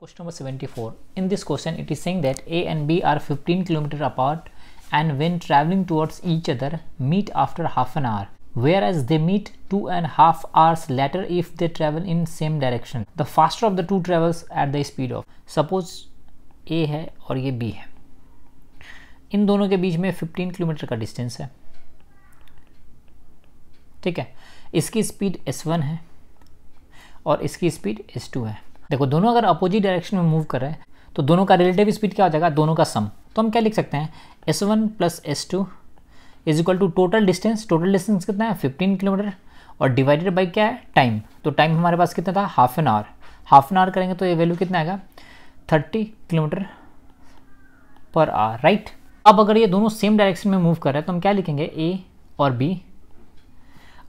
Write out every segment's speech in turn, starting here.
Question number 74. In this question, it is saying that A and B are 15 km apart and when traveling towards each other, meet after half an hour. Whereas they meet 2.5 hours later if they travel in same direction. The faster of the two travels at the speed of. Suppose A है और ये B है. इन दोनों के बीच में 15 kilometre का distance है. ठीक है. इसकी स्पीड S1 है और इसकी स्पीड S2 है. देखो दोनों अगर अपोजिट डायरेक्शन में मूव कर रहे हैं तो दोनों का रिलेटिव स्पीड क्या हो जाएगा, दोनों का सम. तो हम क्या लिख सकते हैं, S1 plus S2 is equal to total distance. Total distance कितना है, 15 किलोमीटर और डिवाइडेड बाई क्या है, टाइम. तो टाइम हमारे पास कितना था, half an hour. Half an hour करेंगे तो ये वैल्यू कितना आएगा, 30 किलोमीटर पर आवर. राइट. अब अगर ये दोनों सेम डायरेक्शन में मूव कर रहे हैं तो हम क्या लिखेंगे, ए और बी.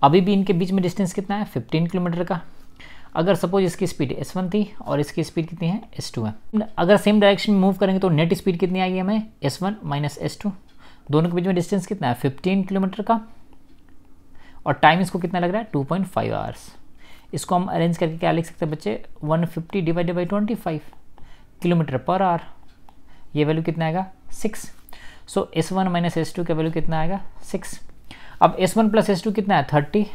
अभी भी इनके बीच में डिस्टेंस कितना है, 15 किलोमीटर का. अगर सपोज इसकी स्पीड S1 थी और इसकी स्पीड कितनी है, S2 है. अगर सेम डायरेक्शन में मूव करेंगे तो नेट स्पीड कितनी आएगी हमें, S1 माइनस S2. दोनों के बीच में डिस्टेंस कितना है, 15 किलोमीटर का और टाइम इसको कितना लग रहा है, 2.5 आवर्स. इसको हम अरेंज करके क्या लिख सकते हैं बच्चे, 150 डिवाइडेड बाई 25 किलोमीटर पर आवर. ये वैल्यू कितना आएगा, 6. सो S1 माइनस S2 का वैल्यू कितना आएगा, 6. अब S1 प्लस S2 कितना है, 30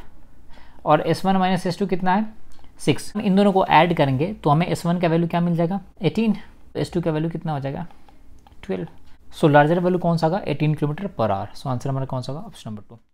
और S1 माइनस S2 कितना है, 6. इन दोनों को ऐड करेंगे तो हमें S1 का वैल्यू क्या मिल जाएगा, 18. S2 का वैल्यू कितना हो जाएगा, 12. सो लार्जर वैल्यू कौन सा होगा, 18 किलोमीटर पर आवर. सो आंसर हमारा कौन सा होगा, ऑप्शन नंबर 2.